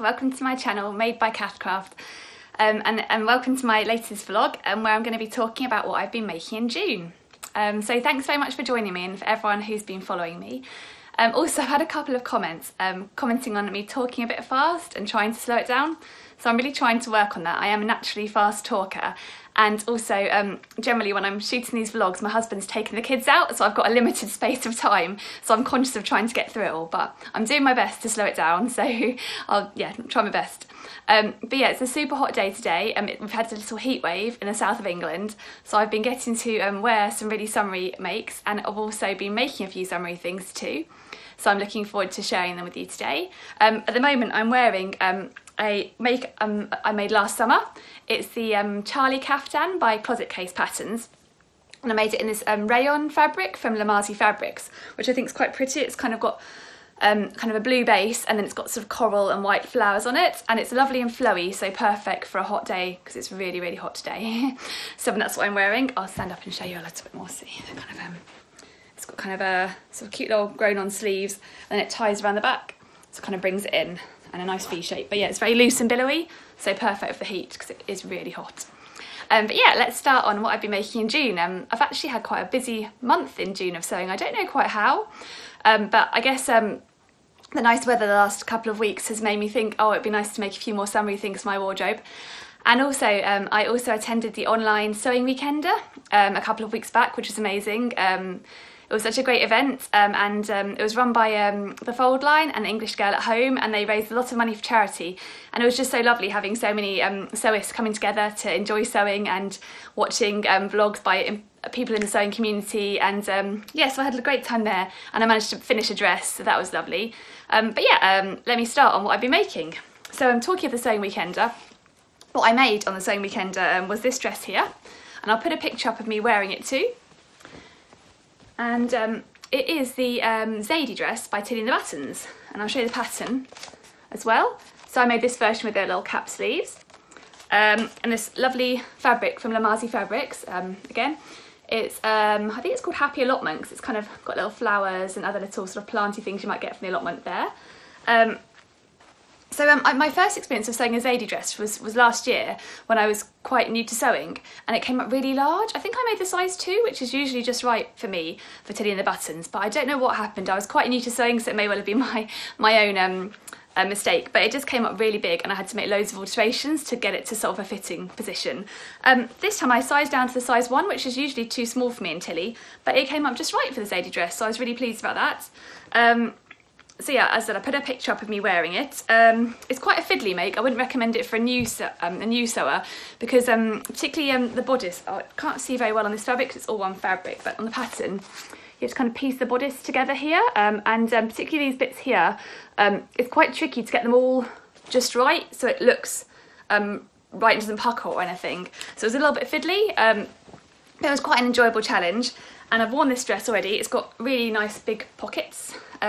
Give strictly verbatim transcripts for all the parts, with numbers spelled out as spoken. Welcome to my channel, Made by Cathcraft, um, and, and welcome to my latest vlog, and um, where I'm going to be talking about what I've been making in June. Um, so thanks very much for joining me, and for everyone who's been following me. Um, also, I've had a couple of comments um, commenting on me talking a bit fast and trying to slow it down, so I'm really trying to work on that. I am a naturally fast talker, and also um, generally when I'm shooting these vlogs, my husband's taking the kids out, so I've got a limited space of time, so I'm conscious of trying to get through it all, but I'm doing my best to slow it down, so I'll yeah try my best. Um, but yeah, it's a super hot day today, and um, we've had a little heat wave in the south of England, so I've been getting to um, wear some really summery makes, and I've also been making a few summery things too. So I'm looking forward to sharing them with you today. Um, at the moment, I'm wearing um, a make um, I made last summer. It's the um, Charlie Kaftan by Closet Case Patterns. And I made it in this um, rayon fabric from Lamazi Fabrics, which I think is quite pretty. It's kind of got um, kind of a blue base, and then it's got sort of coral and white flowers on it. And it's lovely and flowy, so perfect for a hot day, because it's really, really hot today. So that's what I'm wearing. I'll stand up and show you a little bit more, see. Kind of, um, It's got kind of a sort of cute little grown-on sleeves, and then it ties around the back, so it kind of brings it in, and a nice V shape. But yeah, it's very loose and billowy, so perfect for the heat because it is really hot. Um, but yeah, let's start on what I've been making in June. Um, I've actually had quite a busy month in June of sewing. I don't know quite how, um, but I guess um, the nice weather the last couple of weeks has made me think, oh, it'd be nice to make a few more summery things for my wardrobe. And also, um, I also attended the online sewing weekender um, a couple of weeks back, which was amazing. Um, It was such a great event, um, and um, it was run by um, The Fold Line and English Girl at Home, and they raised a lot of money for charity. And it was just so lovely having so many um, sewists coming together to enjoy sewing and watching um, vlogs by people in the sewing community. And um, yeah, so I had a great time there, and I managed to finish a dress, so that was lovely. Um, but yeah, um, let me start on what I've been making. So I'm um, talking of the sewing weekender. What I made on the sewing weekender um, was this dress here, and I'll put a picture up of me wearing it too. And um, it is the um, Zadie dress by Tilly and the Buttons, and I'll show you the pattern as well. So I made this version with their little cap sleeves, um, and this lovely fabric from Lamazi Fabrics. Um, again, it's um, I think it's called Happy Allotment, because it's kind of got little flowers and other little sort of planty things you might get from the allotment there. Um, So um, my first experience of sewing a Zadie dress was, was last year, when I was quite new to sewing, and it came up really large. I think I made the size two, which is usually just right for me, for Tilly and the Buttons, but I don't know what happened. I was quite new to sewing, so it may well have been my, my own um, uh, mistake, but it just came up really big, and I had to make loads of alterations to get it to sort of a fitting position. Um, this time I sized down to the size one, which is usually too small for me in Tilly, but it came up just right for the Zadie dress, so I was really pleased about that. Um, So yeah, as I said, I put a picture up of me wearing it. Um, it's quite a fiddly make. I wouldn't recommend it for a new um, a new sewer, because um, particularly um, the bodice, oh, I can't see very well on this fabric because it's all one fabric, but on the pattern, you have to kind of piece the bodice together here, um, and um, particularly these bits here, um, it's quite tricky to get them all just right, so it looks um, right and doesn't pucker or anything. So it was a little bit fiddly, um, but it was quite an enjoyable challenge. And I've worn this dress already. It's got really nice big pockets,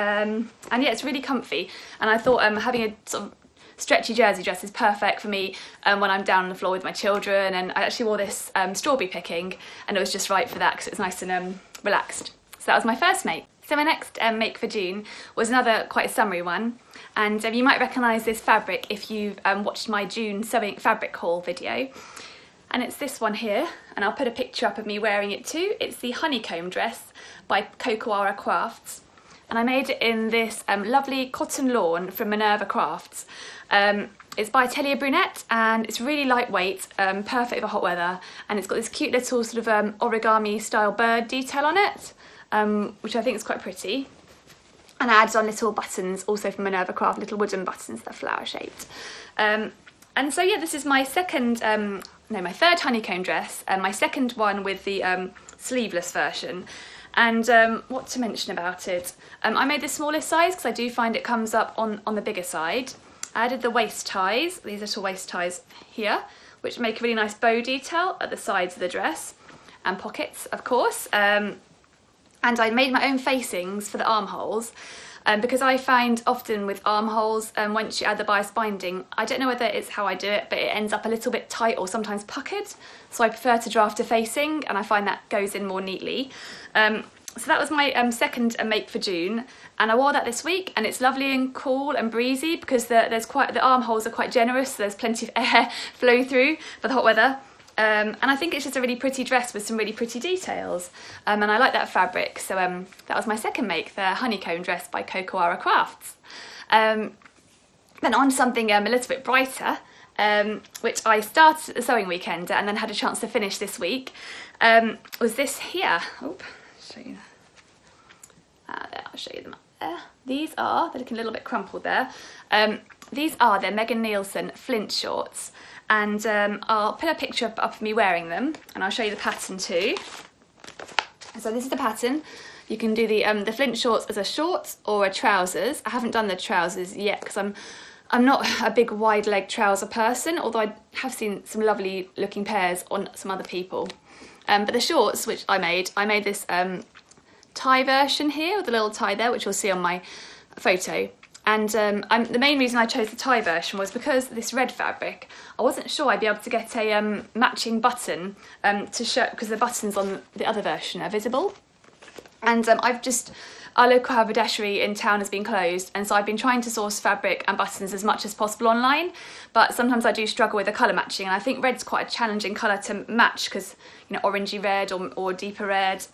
um, and yeah, it's really comfy, and I thought um, having a sort of stretchy jersey dress is perfect for me um, when I'm down on the floor with my children. And I actually wore this um, strawberry picking, and it was just right for that, because it was nice and um, relaxed. So that was my first make. So my next um, make for June was another quite summery one, and um, you might recognise this fabric if you've um, watched my June sewing fabric haul video. And it's this one here, and I'll put a picture up of me wearing it too. It's the Honeycomb Dress by Cocowawa Crafts, and I made it in this um, lovely cotton lawn from Minerva Crafts. Um, it's by Atelier Brunette, and it's really lightweight, um, perfect for hot weather, and it's got this cute little sort of um, origami style bird detail on it, um, which I think is quite pretty. And I added on little buttons also from Minerva Craft, little wooden buttons that are flower shaped. Um, and so yeah, this is my second um, No, my third honeycomb dress, and my second one with the um, sleeveless version. And um, what to mention about it? Um, I made the smallest size because I do find it comes up on, on the bigger side. I added the waist ties, these little waist ties here, which make a really nice bow detail at the sides of the dress, and pockets, of course. Um, and I made my own facings for the armholes. Um, because I find often with armholes, um, once you add the bias binding, I don't know whether it's how I do it, but it ends up a little bit tight or sometimes puckered, so I prefer to draft a facing, and I find that goes in more neatly. Um, So that was my um, second make for June, and I wore that this week, and it's lovely and cool and breezy because the, there's quite the armholes are quite generous, so there's plenty of air flowing through for the hot weather. Um, and I think it's just a really pretty dress with some really pretty details, um, and I like that fabric. So um, that was my second make, the Honeycomb Dress by Cocowawa Crafts. Um, then on to something um, a little bit brighter, um, which I started the sewing weekend and then had a chance to finish this week, um, was this here. Oh, show you. Uh, there, I'll show you them up there. These are, they're looking a little bit crumpled there. Um, these are their Megan Nielsen Flint shorts. And um, I'll put a picture up, up of me wearing them, and I'll show you the pattern too. So this is the pattern. You can do the um, the Flint shorts as a short or a trousers. I haven't done the trousers yet because I'm I'm not a big wide leg trouser person, although I have seen some lovely looking pairs on some other people. Um, but the shorts which I made, I made this um, tie version here with a little tie there, which you'll see on my photo. And um, I'm, the main reason I chose the tie version was because this red fabric, I wasn't sure I'd be able to get a um, matching button um, to show, because the buttons on the other version are visible. And um, I've just, our local haberdashery in town has been closed, and so I've been trying to source fabric and buttons as much as possible online, but sometimes I do struggle with the colour matching, and I think red's quite a challenging colour to match because, you know, orangey red or, or deeper red.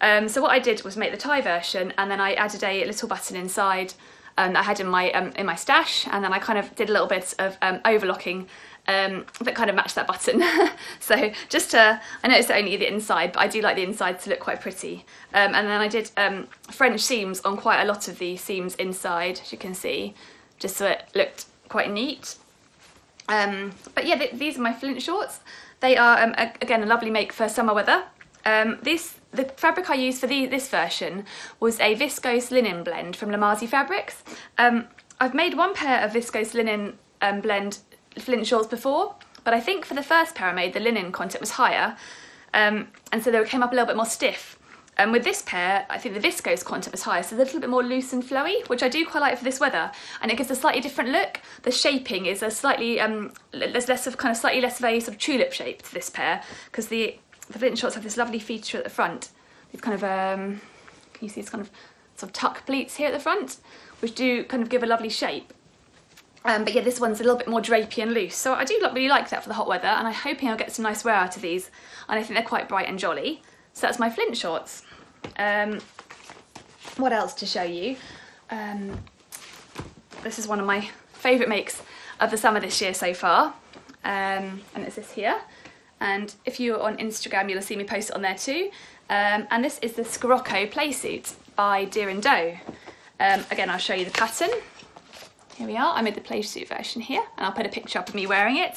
Um, so what I did was make the tie version, and then I added a little button inside Um, that I had in my um, in my stash, and then I kind of did a little bit of um, overlocking um, that kind of matched that button. So just to, I know it's only the inside, but I do like the inside to look quite pretty. Um, and then I did um, French seams on quite a lot of the seams inside, as you can see, just so it looked quite neat. Um, but yeah, th these are my Flint shorts. They are um, a again a lovely make for summer weather. Um, this. The fabric I used for the, this version was a viscose linen blend from Lamazi Fabrics. Um, I've made one pair of viscose linen um, blend Flint shorts before, but I think for the first pair I made, the linen content was higher, um, and so they came up a little bit more stiff. And um, with this pair, I think the viscose content was higher, so they're a little bit more loose and flowy, which I do quite like for this weather, and it gives a slightly different look. The shaping is a slightly, um, there's less of kind of slightly less of a sort of tulip shape to this pair, because the The Flint shorts have this lovely feature at the front. These kind of, um, can you see these kind of sort of tuck pleats here at the front, which do kind of give a lovely shape. Um, but yeah, this one's a little bit more drapey and loose. So I do really like that for the hot weather, and I'm hoping I'll get some nice wear out of these. And I think they're quite bright and jolly. So that's my Flint shorts. Um, what else to show you? Um, this is one of my favourite makes of the summer this year so far. Um, and it's this here. And if you're on Instagram, you'll see me post it on there too. Um, and this is the Sirocco Play Suit by Deer and Doe. Um, again, I'll show you the pattern. Here we are. I made the play suit version here, and I'll put a picture up of me wearing it.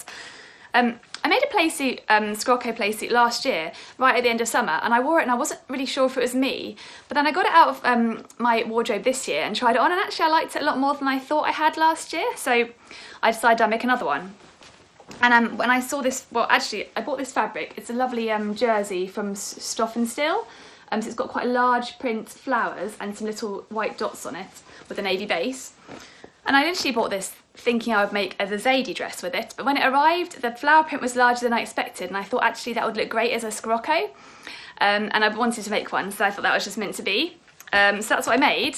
Um, I made a play suit, um, Sirocco play suit last year, right at the end of summer, and I wore it and I wasn't really sure if it was me, but then I got it out of um, my wardrobe this year and tried it on, and actually I liked it a lot more than I thought I had last year, so I decided I'd make another one. And um, when I saw this, well actually I bought this fabric, it's a lovely um, jersey from Stoff and Stil. Um, so it's got quite a large print flowers and some little white dots on it with a navy base. And I initially bought this thinking I would make a Zadie dress with it, but when it arrived the flower print was larger than I expected, and I thought actually that would look great as a Sirocco. Um, and I wanted to make one, so I thought that was just meant to be. Um, so that's what I made,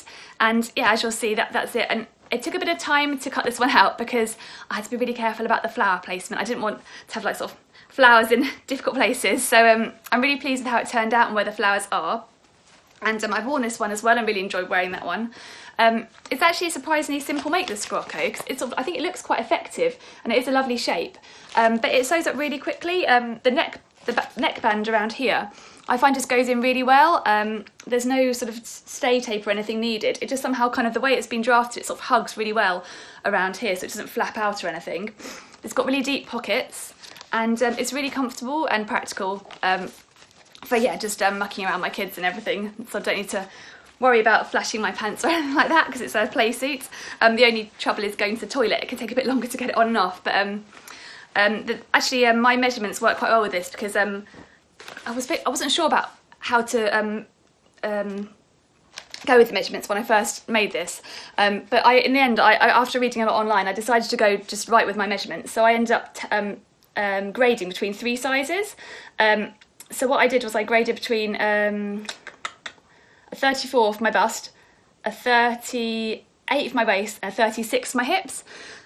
and yeah, as you'll see, that, that's it. And it took a bit of time to cut this one out because I had to be really careful about the flower placement. I didn't want to have like sort of flowers in difficult places. So um, I'm really pleased with how it turned out and where the flowers are. And um, I've worn this one as well and really enjoyed wearing that one. Um, it's actually a surprisingly simple make, this Sirocco, because it's sort of, I think it looks quite effective and it is a lovely shape. Um, but it sews up really quickly. Um, the neck, the neck band around here, I find just goes in really well. Um, there's no sort of stay tape or anything needed. It just somehow kind of, the way it's been drafted, it sort of hugs really well around here, so it doesn't flap out or anything. It's got really deep pockets, and um, it's really comfortable and practical um, for, yeah, just um, mucking around my kids and everything. So I don't need to worry about flashing my pants or anything like that because it's a play suit. Um, the only trouble is going to the toilet. It can take a bit longer to get it on and off, but um, um, the, actually um, my measurements work quite well with this because um, I was I wasn't sure about how to um, um, go with the measurements when I first made this, um, but I in the end, I, I after reading a lot online, I decided to go just right with my measurements. So I ended up t um, um, grading between three sizes. Um, so what I did was I graded between um, a thirty-four for my bust, a thirty-eight for my waist, and a thirty-six for my hips.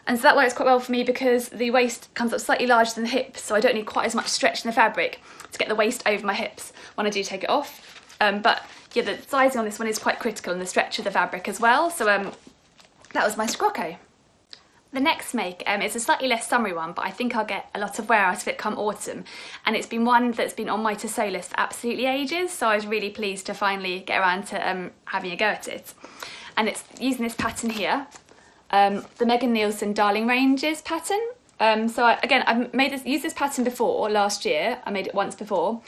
And so that works quite well for me because the waist comes up slightly larger than the hips, so I don't need quite as much stretch in the fabric to get the waist over my hips when I do take it off. Um, but yeah, the sizing on this one is quite critical, and the stretch of the fabric as well. So um, that was my Sirocco. The next make um, is a slightly less summery one, but I think I'll get a lot of wear out of it come autumn. And it's been one that's been on my to sew list for absolutely ages, so I was really pleased to finally get around to um, having a go at it. And it's using this pattern here, um, the Megan Nielsen Darling Ranges pattern. Um, so I, again, I've made this, used this pattern before last year. I made it once before.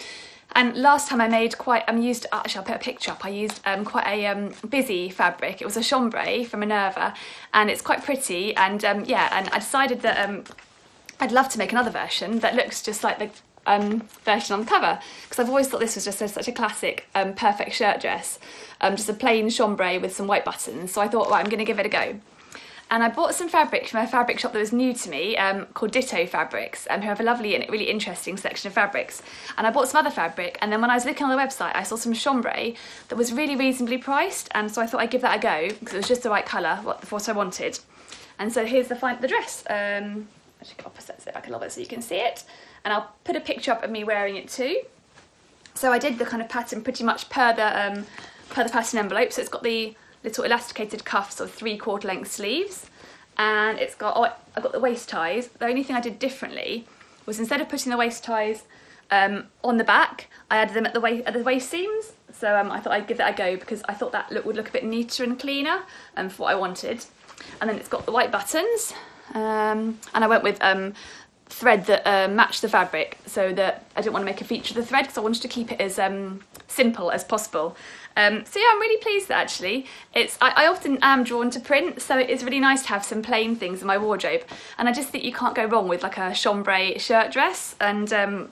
And last time I made quite, I'm um, used, actually I'll put a picture up, I used um, quite a um, busy fabric. It was a chambray from Minerva, and it's quite pretty, and um, yeah, and I decided that um, I'd love to make another version that looks just like the um, version on the cover, because I've always thought this was just a, such a classic, um, perfect shirt dress, um, just a plain chambray with some white buttons, so I thought, right, I'm going to give it a go. And I bought some fabric from a fabric shop that was new to me um, called Ditto Fabrics, um, who have a lovely and really interesting selection of fabrics. And I bought some other fabric, and then when I was looking on the website, I saw some chambray that was really reasonably priced, and so I thought I'd give that a go, because it was just the right colour for what, what I wanted. And so here's the, fine, the dress. Um, I should opposite it back a little bit so you can see it. And I'll put a picture up of me wearing it too. So I did the kind of pattern pretty much per the, um, per the pattern envelope, so it's got the little elasticated cuffs or three quarter length sleeves, and it's got, oh, I've got the waist ties. The only thing I did differently was, instead of putting the waist ties um, on the back, I added them at the, wa at the waist seams, so um, I thought I'd give that a go because I thought that look would look a bit neater and cleaner um, for what I wanted. And then it's got the white buttons, um, and I went with um, thread that uh, matched the fabric, so that I didn't want to make a feature of the thread because I wanted to keep it as um, simple as possible. Um, so yeah, I'm really pleased that actually, it's, I, I often am drawn to print, so it is really nice to have some plain things in my wardrobe, and I just think you can't go wrong with like a chambray shirt dress, and um,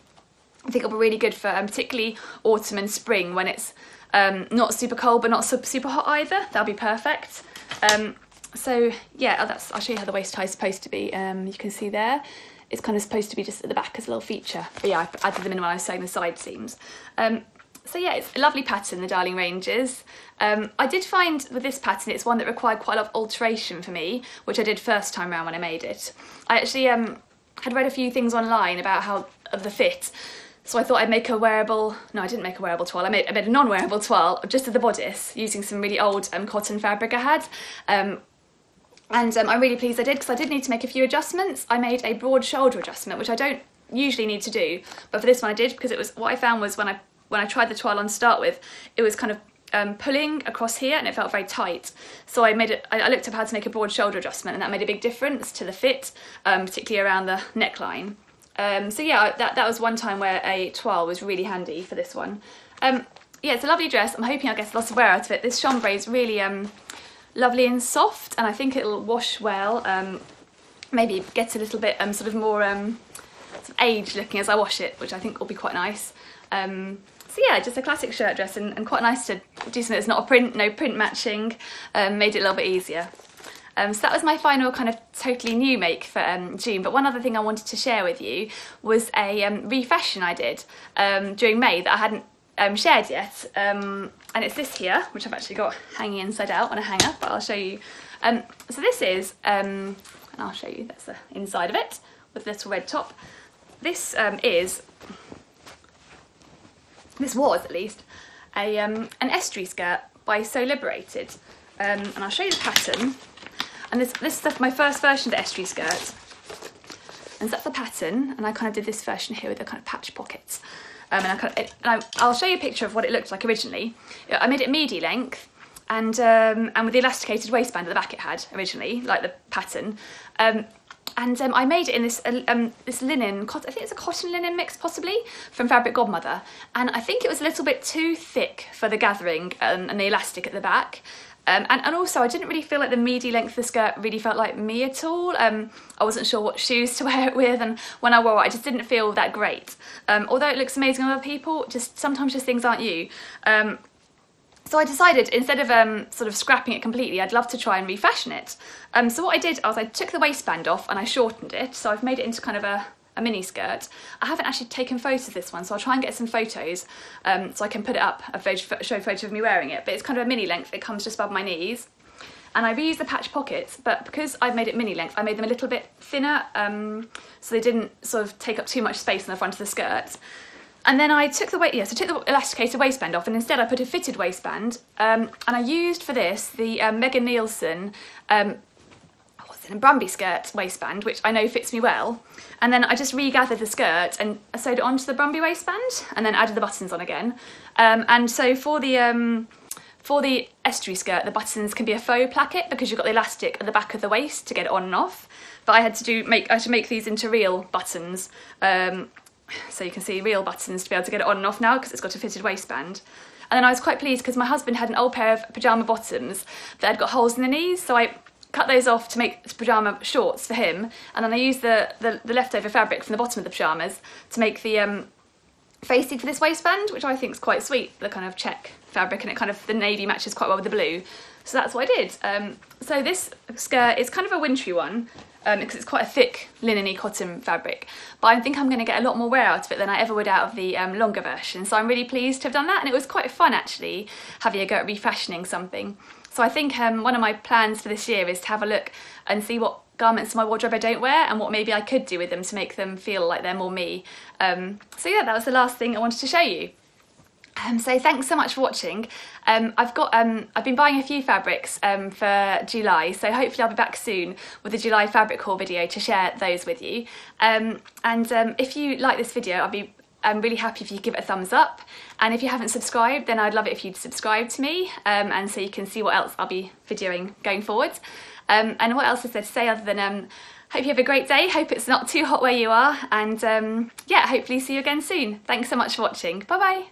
I think it'll be really good for um, particularly autumn and spring when it's um, not super cold but not super, super hot either. That'll be perfect. Um, so yeah, that's, I'll show you how the waist tie is supposed to be. Um, you can see there, it's kind of supposed to be just at the back as a little feature, but yeah, I added them in when I was sewing the side seams. Um, So yeah, it's a lovely pattern, the Darling Ranges. Um, I did find with this pattern it's one that required quite a lot of alteration for me, which I did first time round when I made it. I actually um, had read a few things online about how of the fit, so I thought I'd make a wearable, no I didn't make a wearable toile, I made, I made a non-wearable toile just of the bodice using some really old um, cotton fabric I had. Um, and um, I'm really pleased I did, because I did need to make a few adjustments. I made a broad shoulder adjustment, which I don't usually need to do, but for this one I did, because it was, what I found was when I When I tried the toile on to start with, it was kind of um, pulling across here and it felt very tight. So I made it, I looked up how to make a broad shoulder adjustment, and that made a big difference to the fit, um, particularly around the neckline. Um, so yeah, that, that was one time where a toile was really handy for this one. Um, yeah, it's a lovely dress. I'm hoping I'll get lots of wear out of it. This chambray is really um, lovely and soft, and I think it'll wash well. Um, maybe get a little bit um, sort of more um, sort of age looking as I wash it, which I think will be quite nice. Um, So yeah, just a classic shirt dress, and, and quite nice to do something that's not a print, no print matching, um, made it a little bit easier. Um, so that was my final kind of totally new make for um, June, but one other thing I wanted to share with you was a um, refashion I did um, during May that I hadn't um, shared yet, um, and it's this here, which I've actually got hanging inside out on a hanger, but I'll show you. Um, so this is, um, and I'll show you, that's the inside of it, with the little red top. This um, is... This was, at least, a, um, an Estuary skirt by Sew Liberated. Um, and I'll show you the pattern. And this, this is the, my first version of the Estuary skirt. And so that's the pattern. And I kind of did this version here with the kind of patch pockets. Um, and I kind of, it, and I, I'll show you a picture of what it looked like originally. I made it midi length. And, um, and with the elasticated waistband at the back it had originally, like the pattern. Um, And um, I made it in this um, this linen, I think it's a cotton linen mix possibly, from Fabric Godmother. And I think it was a little bit too thick for the gathering um, and the elastic at the back. Um, and, and also I didn't really feel like the midi length of the skirt really felt like me at all. Um, I wasn't sure what shoes to wear it with, and when I wore it I just didn't feel that great. Um, although it looks amazing on other people, just sometimes just things aren't you. Um, So I decided, instead of um, sort of scrapping it completely, I'd love to try and refashion it. Um, so what I did was I took the waistband off and I shortened it. So I've made it into kind of a, a mini skirt. I haven't actually taken photos of this one, so I'll try and get some photos um, so I can put it up, a show photo of me wearing it, but it's kind of a mini length. It comes just above my knees. And I reused the patch pockets, but because I've made it mini length, I made them a little bit thinner um, so they didn't sort of take up too much space in the front of the skirt. And then I took the weight, yes, I took the elasticated waistband off, and instead I put a fitted waistband. Um, and I used for this the um, Megan Nielsen um, what's it, a Brumby skirt waistband, which I know fits me well. And then I just regathered the skirt and I sewed it onto the Brumby waistband, and then added the buttons on again. Um, and so for the um, for the Estuary skirt, the buttons can be a faux placket because you've got the elastic at the back of the waist to get it on and off. But I had to do make I had to make these into real buttons. Um, So you can see real buttons to be able to get it on and off now because it's got a fitted waistband. And then I was quite pleased because my husband had an old pair of pyjama bottoms that had got holes in the knees, so I cut those off to make pyjama shorts for him, and then I used the, the, the leftover fabric from the bottom of the pyjamas to make the um, facing for this waistband, which I think is quite sweet, the kind of check fabric, and it kind of, the navy matches quite well with the blue. So that's what I did. Um, so this skirt is kind of a wintry one, Um, because it's quite a thick linen-y cotton fabric, but I think I'm going to get a lot more wear out of it than I ever would out of the um, longer version, so I'm really pleased to have done that. And it was quite fun actually having a go at refashioning something. So I think um, one of my plans for this year is to have a look and see what garments in my wardrobe I don't wear and what maybe I could do with them to make them feel like they're more me. Um, so yeah, that was the last thing I wanted to show you. Um, so thanks so much for watching. Um, I've got um, I've been buying a few fabrics um, for July, so hopefully I'll be back soon with a July fabric haul video to share those with you. Um, and um, if you like this video, I'll be I'm really happy if you give it a thumbs up. And if you haven't subscribed, then I'd love it if you'd subscribe to me, um, and so you can see what else I'll be videoing going forward. Um, and what else is there to say other than um, hope you have a great day, hope it's not too hot where you are, and um, yeah, hopefully see you again soon. Thanks so much for watching. Bye bye.